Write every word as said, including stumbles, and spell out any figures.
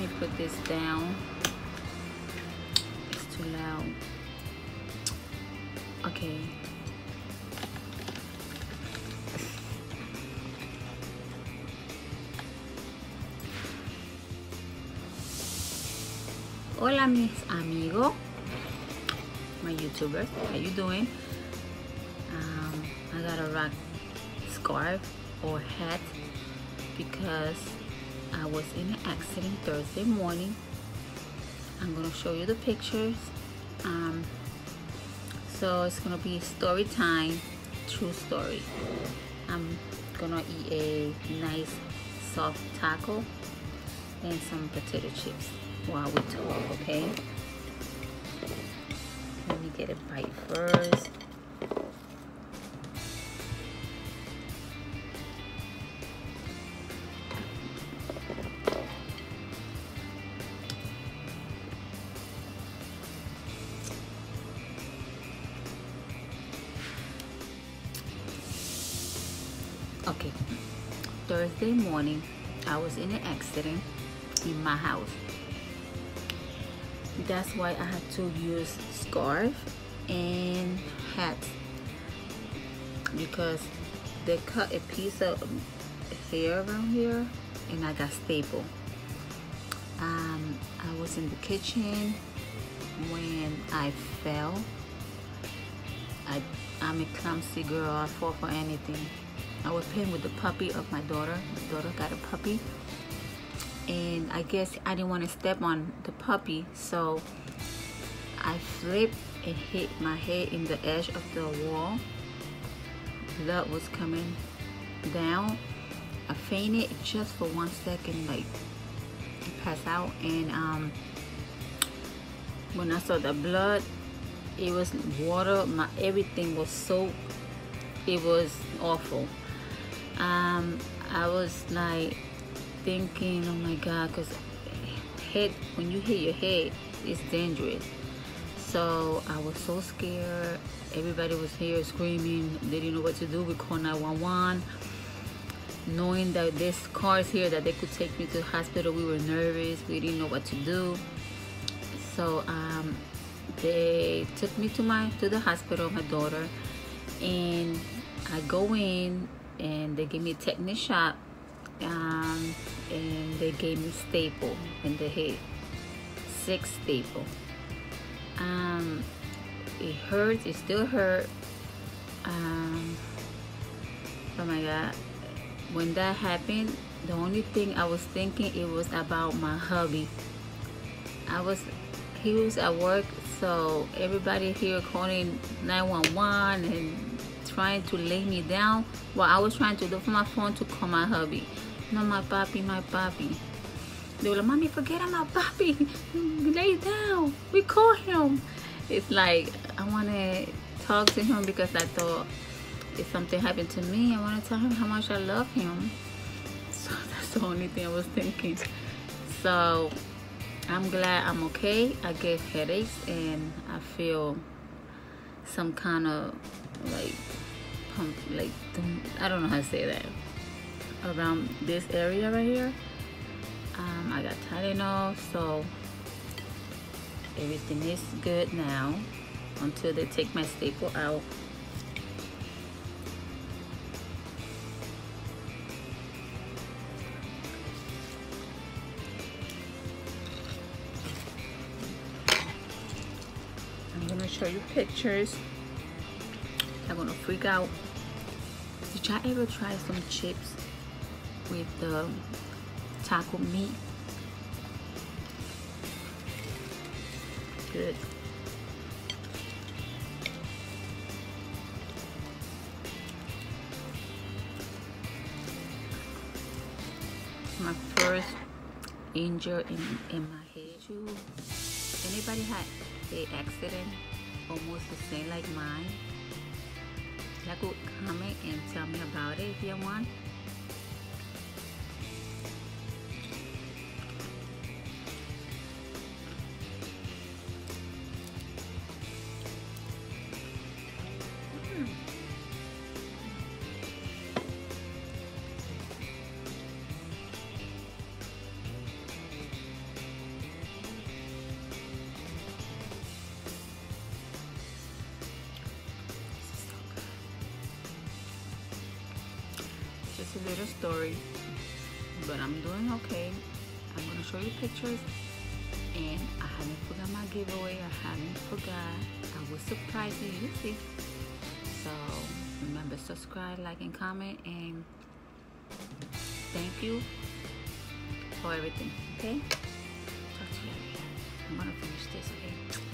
me put this down. It's too loud. Okay. Hola mis amigos, my YouTubers, how you doing? Um, I got a rock scarf or hat because I was in an accident Thursday morning. I'm gonna show you the pictures. Um, so it's gonna be story time, true story. I'm gonna eat a nice soft taco and some potato chips while we talk, okay? Let me get a bite first. Okay, Thursday morning, I was in an accident in my house. That's why I had to use scarf and hat, because they cut a piece of hair around here and I got stapled. Um, I was in the kitchen when I fell. I, I'm a clumsy girl, I fall for anything. I was playing with the puppy of my daughter. My daughter got a puppy. And I guess I didn't want to step on the puppy, so I flipped and hit my head in the edge of the wall. Blood was coming down. I fainted just for one second, like passed out. And um, when I saw the blood, it was water. My everything was soaked. It was awful. Um, I was like, thinking, oh my God, because head, when you hit your head, it's dangerous. So I was so scared. Everybody was here screaming. They didn't know what to do. We called nine one one. Knowing that this car's here, that they could take me to the hospital, we were nervous. We didn't know what to do. So um, they took me to my to the hospital, my daughter, and I go in, and they give me a tetanus shot. Um, and they gave me staple in the head, six staple. Um, it hurts, it still hurt. Um, oh my God, when that happened, the only thing I was thinking, it was about my hubby. I was, he was at work, so everybody here calling nine one one and trying to lay me down. Well, I was trying to look for my phone to call my hubby. No, my papi, my papi. They were like, Mommy, forget about papi. Lay down. We call him. It's like, I want to talk to him because I thought if something happened to me, I want to tell him how much I love him. So that's the only thing I was thinking. So I'm glad I'm okay. I get headaches and I feel some kind of like pump, like I don't know how to say that, around this area right here. um, I got Tylenol, so everything is good now until they take my staple out. I'm gonna show you pictures. I'm gonna freak out. Did y'all ever try some chips with the um, taco meat? Good. My first injury in, in my head. Anybody had an accident almost the same like mine? I could comment and tell me about it if you want. Mm. little story, but I'm doing okay. I'm gonna show you pictures, and I haven't forgot my giveaway. I haven't forgot. I will surprise you. You see. So remember, subscribe, like, and comment, and thank you for everything. Okay. Talk to you later. I'm gonna finish this. Okay.